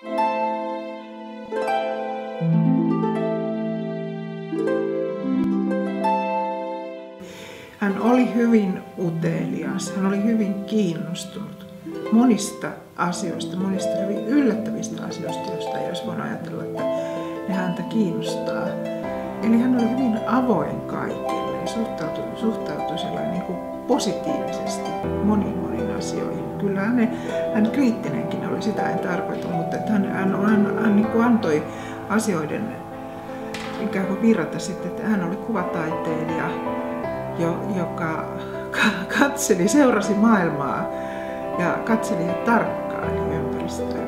Hän oli hyvin utelias, hän oli hyvin kiinnostunut monista asioista, monista hyvin yllättävistä asioista, joista ei olisi voinut ajatella, että ne häntä kiinnostaa. Eli hän oli hyvin avoin kaikille ja suhtautui sellainen niin kuin positiivisesti moniin asioihin. Kyllä hän kriittinenkin oli, sitä en tarkoita, mutta että hän niin kuin antoi asioiden ikään kuin virrata sitten, että hän oli kuvataiteilija, joka seurasi maailmaa ja katseli tarkkaan ympäristöä.